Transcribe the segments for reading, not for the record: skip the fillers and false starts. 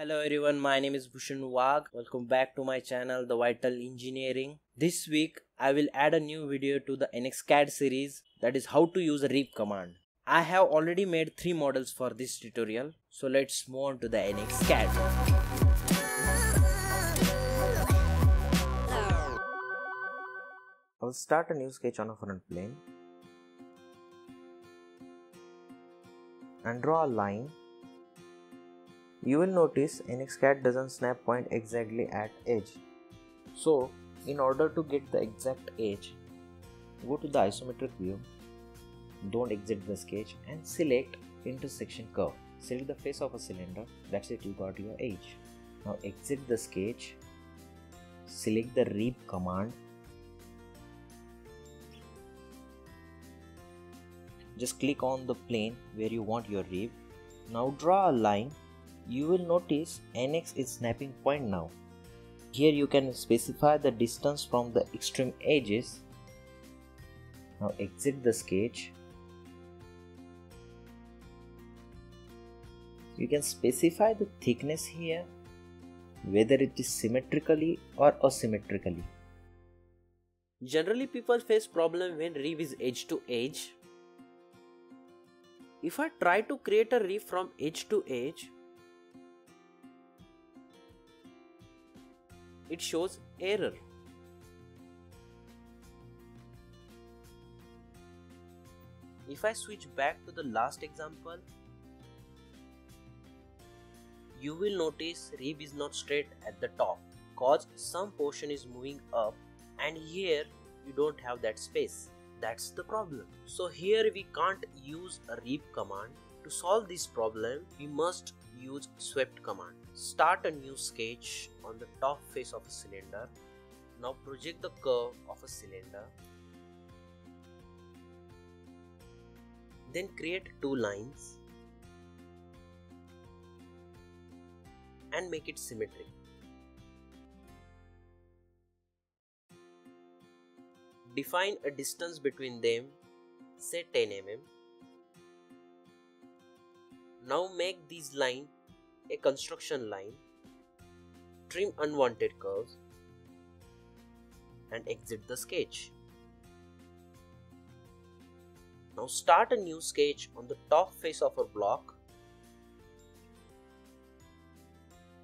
Hello everyone, my name is Bhushan Vaag. Welcome back to my channel, the Vital Engineering. This week, I will add a new video to the NX CAD series, that is how to use a rip command. I have already made 3 models for this tutorial, so let's move on to the NX CAD. I'll start a new sketch on a front plane and draw a line. You will notice NX CAD doesn't snap point exactly at edge. So, in order to get the exact edge, go to the isometric view, don't exit the sketch and select intersection curve. Select the face of a cylinder, that's it, you got your edge. Now exit the sketch, select the rip command. Just click on the plane where you want your rip. Now draw a line. You will notice NX is snapping point now. Here you can specify the distance from the extreme edges. Now exit the sketch. You can specify the thickness here, whether it is symmetrically or asymmetrically. Generally people face problem when rib is edge to edge. If I try to create a rib from edge to edge, it shows error. If I switch back to the last example, you will notice rib is not straight at the top cause some portion is moving up, and here you don't have that space. That's the problem. So here we can't use a rib command. To solve this problem, we must use swept command. Start a new sketch on the top face of a cylinder. Now project the curve of a cylinder. Then create 2 lines and make it symmetric. Define a distance between them, say 10 mm. Now make this line a construction line, trim unwanted curves and exit the sketch. Now start a new sketch on the top face of a block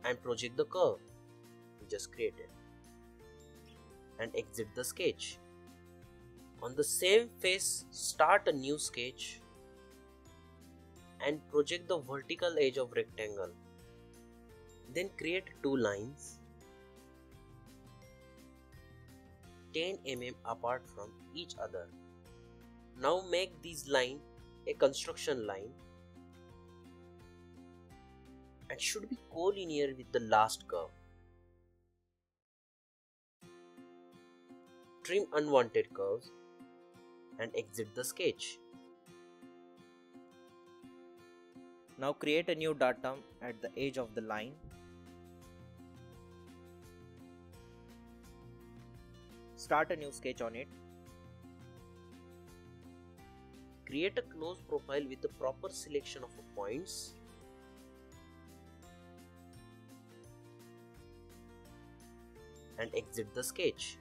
and project the curve we just created and exit the sketch. On the same face, start a new sketch and project the vertical edge of rectangle. Then create 2 lines 10 mm apart from each other. Now make this line a construction line and should be collinear with the last curve. Trim unwanted curves and exit the sketch. Now create a new datum at the edge of the line . Start a new sketch on it . Create a closed profile with the proper selection of points and exit the sketch .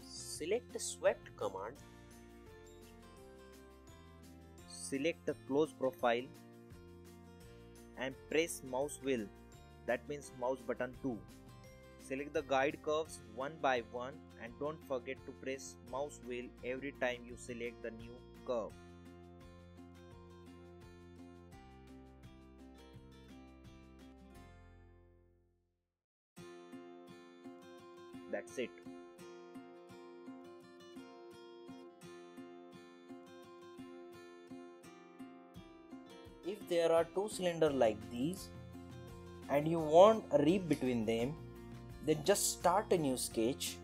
Select the swept command . Select the close profile and press mouse wheel, that means mouse button 2. Select the guide curves one by one and don't forget to press mouse wheel every time you select the new curve. That's it. If there are 2 cylinders like these and you want a rib between them, then just start a new sketch.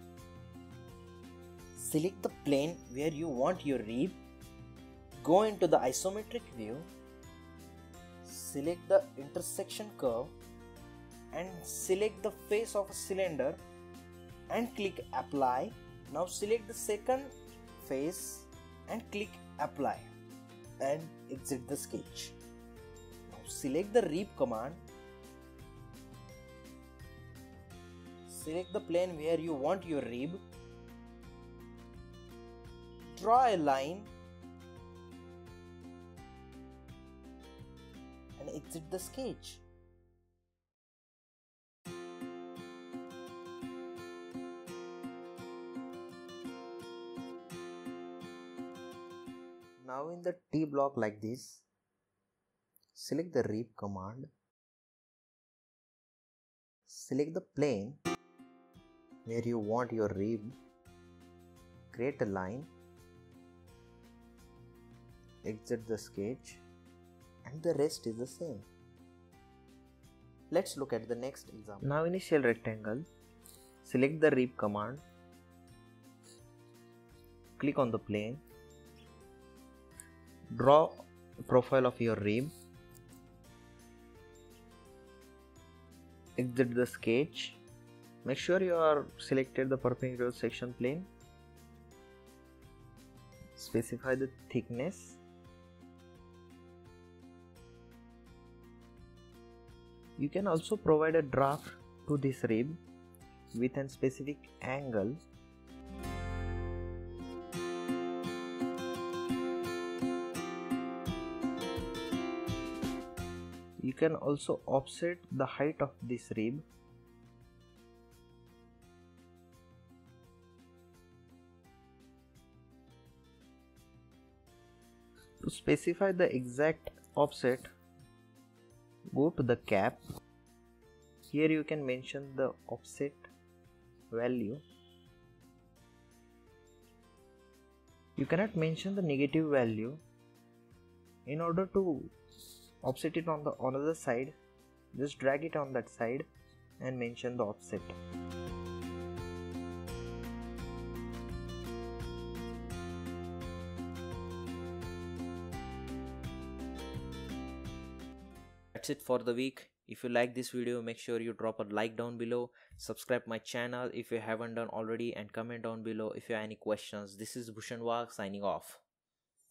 Select the plane where you want your rib. Go into the isometric view. Select the intersection curve and select the face of a cylinder and click apply. Now select the second face and click apply and exit the sketch. Select the rip command select the plane where you want your rib, draw a line and exit the sketch. Now in the T block like this, select the rib command, select the plane where you want your rib, create a line, exit the sketch, and the rest is the same. Let's look at the next example. Now in a shell rectangle, select the rib command, click on the plane, draw a profile of your rib, exit the sketch, make sure you are selected the perpendicular section plane, specify the thickness, you can also provide a draft to this rib with a specific angle. You can also offset the height of this rib. To specify the exact offset, go to the cap. Here you can mention the offset value. You cannot mention the negative value. In order to offset it on the other side, just drag it on that side and mention the offset. That's it for the week. If you like this video, make sure you drop a like down below, subscribe my channel if you haven't done already, and comment down below if you have any questions. This is Bhushan Vaag signing off.